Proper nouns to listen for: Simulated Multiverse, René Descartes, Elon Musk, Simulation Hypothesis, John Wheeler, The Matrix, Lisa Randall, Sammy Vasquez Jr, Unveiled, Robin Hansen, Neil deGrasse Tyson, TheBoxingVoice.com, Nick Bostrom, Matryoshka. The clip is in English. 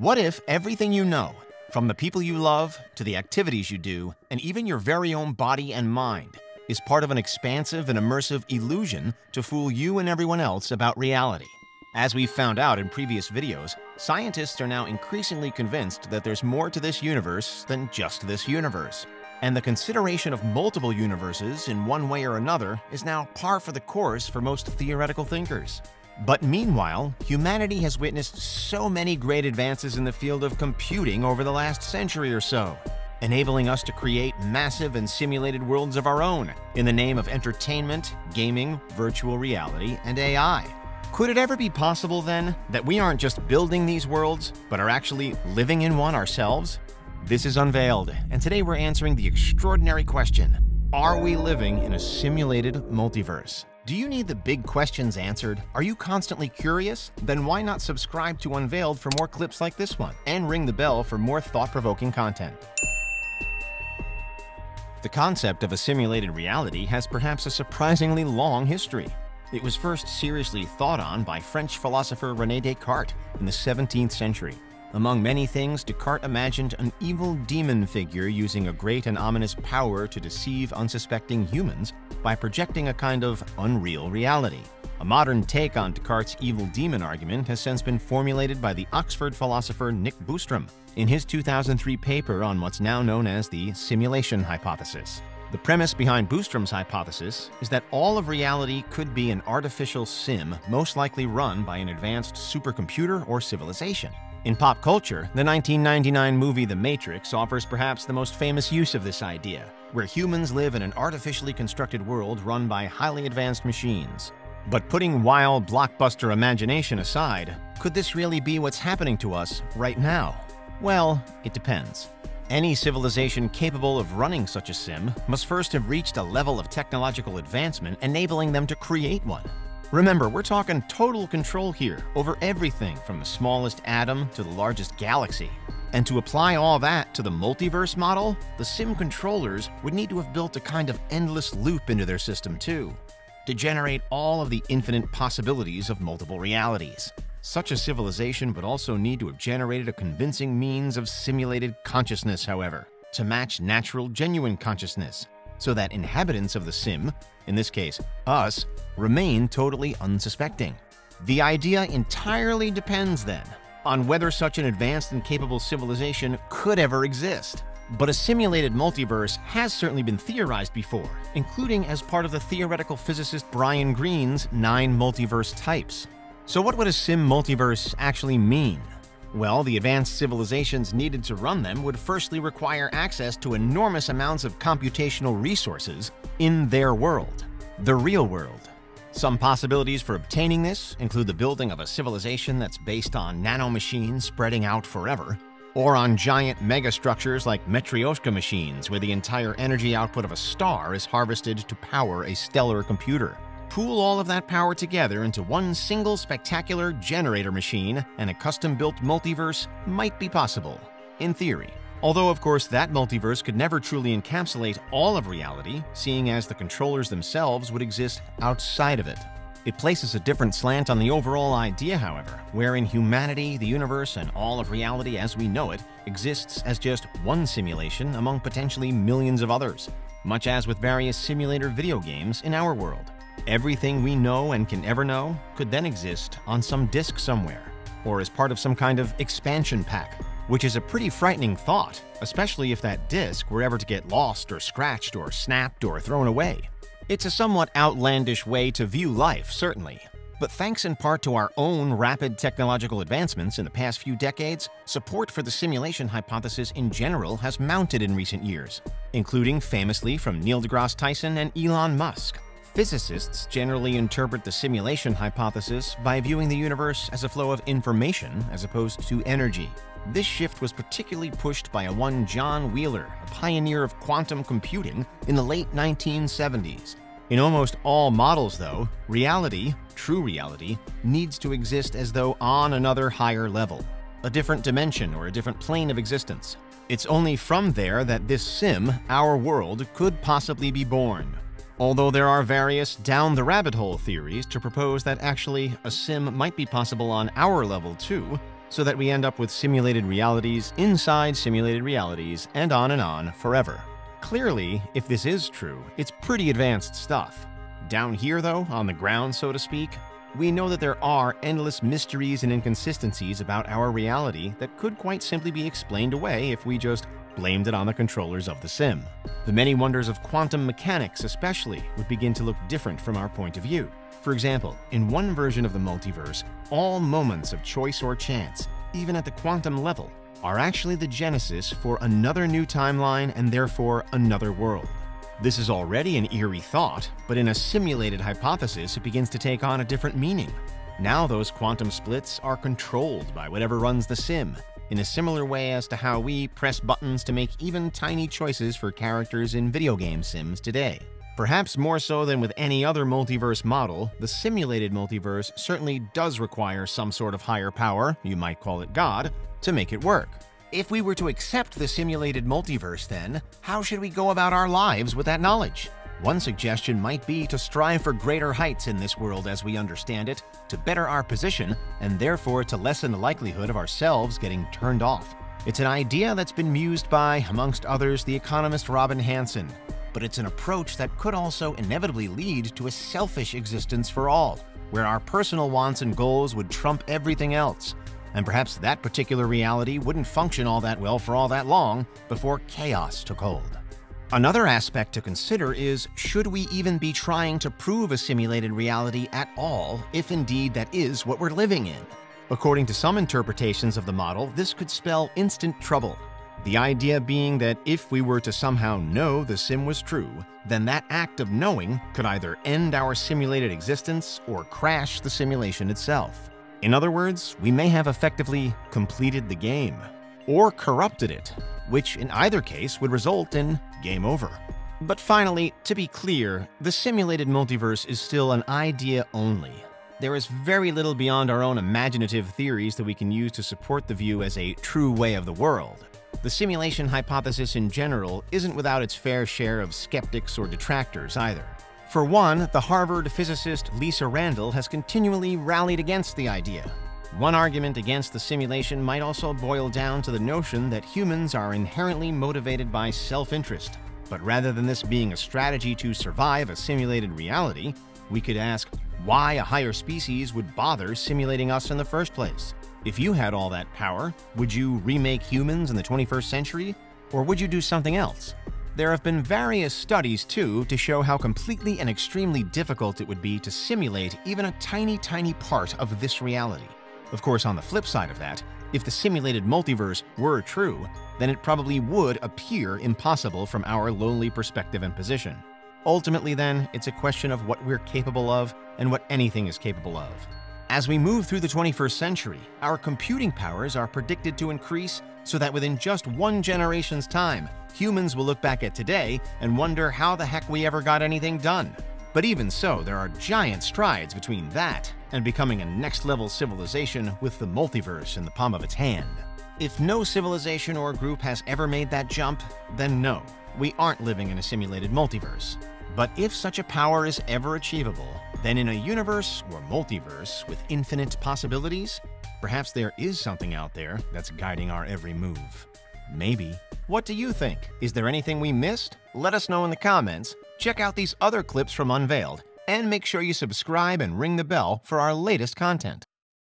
What if everything you know, from the people you love to the activities you do, and even your very own body and mind, is part of an expansive and immersive illusion to fool you and everyone else about reality? As we found out in previous videos, scientists are now increasingly convinced that there's more to this universe than just this universe. And the consideration of multiple universes in one way or another is now par for the course for most theoretical thinkers. But meanwhile, humanity has witnessed so many great advances in the field of computing over the last century or so, enabling us to create massive and simulated worlds of our own in the name of entertainment, gaming, virtual reality, and AI. Could it ever be possible, then, that we aren't just building these worlds, but are actually living in one ourselves? This is Unveiled, and today we're answering the extraordinary question, are we living in a simulated multiverse? Do you need the big questions answered? Are you constantly curious? Then why not subscribe to Unveiled for more clips like this one, and ring the bell for more thought-provoking content? The concept of a simulated reality has perhaps a surprisingly long history. It was first seriously thought on by French philosopher René Descartes in the 17th century. Among many things, Descartes imagined an evil demon figure using a great and ominous power to deceive unsuspecting humans by projecting a kind of unreal reality. A modern take on Descartes' evil demon argument has since been formulated by the Oxford philosopher Nick Bostrom in his 2003 paper on what's now known as the simulation hypothesis. The premise behind Bostrom's hypothesis is that all of reality could be an artificial sim, most likely run by an advanced supercomputer or civilization. In pop culture, the 1999 movie The Matrix offers perhaps the most famous use of this idea, where humans live in an artificially constructed world run by highly advanced machines. But putting wild blockbuster imagination aside, could this really be what's happening to us right now? Well, it depends. Any civilization capable of running such a sim must first have reached a level of technological advancement enabling them to create one. Remember, we're talking total control here over everything from the smallest atom to the largest galaxy. And to apply all that to the multiverse model, the sim controllers would need to have built a kind of endless loop into their system too, to generate all of the infinite possibilities of multiple realities. Such a civilization would also need to have generated a convincing means of simulated consciousness, however, to match natural, genuine consciousness, so that inhabitants of the sim, in this case, us, remain totally unsuspecting. The idea entirely depends, then, on whether such an advanced and capable civilization could ever exist. But a simulated multiverse has certainly been theorized before, including as part of the theoretical physicist Brian Greene's 9 multiverse types. So what would a sim multiverse actually mean? Well, the advanced civilizations needed to run them would firstly require access to enormous amounts of computational resources in their world, the real world. Some possibilities for obtaining this include the building of a civilization that's based on nanomachines spreading out forever, or on giant megastructures like Matryoshka machines where the entire energy output of a star is harvested to power a stellar computer. Pool all of that power together into one single spectacular generator machine, and a custom-built multiverse might be possible, in theory. Although, of course, that multiverse could never truly encapsulate all of reality, seeing as the controllers themselves would exist outside of it. It places a different slant on the overall idea, however, wherein humanity, the universe, and all of reality as we know it exists as just one simulation among potentially millions of others, much as with various simulator video games in our world. Everything we know and can ever know could then exist on some disk somewhere, or as part of some kind of expansion pack, which is a pretty frightening thought, especially if that disk were ever to get lost or scratched or snapped or thrown away. It's a somewhat outlandish way to view life, certainly, but thanks in part to our own rapid technological advancements in the past few decades, support for the simulation hypothesis in general has mounted in recent years, including famously from Neil deGrasse Tyson and Elon Musk. Physicists generally interpret the simulation hypothesis by viewing the universe as a flow of information as opposed to energy. This shift was particularly pushed by one John Wheeler, a pioneer of quantum computing, in the late 1970s. In almost all models, though, reality, true reality, needs to exist as though on another higher level, a different dimension or a different plane of existence. It's only from there that this sim, our world, could possibly be born. Although there are various down-the-rabbit-hole theories to propose that actually a sim might be possible on our level too, so that we end up with simulated realities inside simulated realities, and on forever. Clearly, if this is true, it's pretty advanced stuff. Down here, though, on the ground, so to speak, we know that there are endless mysteries and inconsistencies about our reality that could quite simply be explained away if we just blamed it on the controllers of the sim. The many wonders of quantum mechanics, especially, would begin to look different from our point of view. For example, in one version of the multiverse, all moments of choice or chance, even at the quantum level, are actually the genesis for another new timeline and therefore another world. This is already an eerie thought, but in a simulated hypothesis, it begins to take on a different meaning. Now those quantum splits are controlled by whatever runs the sim, in a similar way as to how we press buttons to make even tiny choices for characters in video game sims today. Perhaps more so than with any other multiverse model, the simulated multiverse certainly does require some sort of higher power, you might call it God, to make it work. If we were to accept the simulated multiverse then, how should we go about our lives with that knowledge? One suggestion might be to strive for greater heights in this world as we understand it, to better our position, and therefore to lessen the likelihood of ourselves getting turned off. It's an idea that's been mused by, amongst others, the economist Robin Hansen. But it's an approach that could also inevitably lead to a selfish existence for all, where our personal wants and goals would trump everything else. And perhaps that particular reality wouldn't function all that well for all that long before chaos took hold. Another aspect to consider is, should we even be trying to prove a simulated reality at all, if indeed that is what we're living in? According to some interpretations of the model, this could spell instant trouble. The idea being that if we were to somehow know the sim was true, then that act of knowing could either end our simulated existence or crash the simulation itself. In other words, we may have effectively completed the game, or corrupted it, which in either case would result in game over. But finally, to be clear, the simulated multiverse is still an idea only. There is very little beyond our own imaginative theories that we can use to support the view as a true way of the world. The simulation hypothesis in general isn't without its fair share of skeptics or detractors either. For one, the Harvard physicist Lisa Randall has continually rallied against the idea. One argument against the simulation might also boil down to the notion that humans are inherently motivated by self-interest. But rather than this being a strategy to survive a simulated reality, we could ask why a higher species would bother simulating us in the first place. If you had all that power, would you remake humans in the 21st century, or would you do something else? There have been various studies, too, to show how completely and extremely difficult it would be to simulate even a tiny part of this reality. Of course, on the flip side of that, if the simulated multiverse were true, then it probably would appear impossible from our lowly perspective and position. Ultimately, then, it's a question of what we're capable of and what anything is capable of. As we move through the 21st century, our computing powers are predicted to increase so that within just one generation's time, humans will look back at today and wonder how the heck we ever got anything done. But even so, there are giant strides between that and becoming a next-level civilization with the multiverse in the palm of its hand. If no civilization or group has ever made that jump, then no, we aren't living in a simulated multiverse. But if such a power is ever achievable, then in a universe or multiverse with infinite possibilities, perhaps there is something out there that's guiding our every move. Maybe. What do you think? Is there anything we missed? Let us know in the comments. Check out these other clips from Unveiled, and make sure you subscribe and ring the bell for our latest content.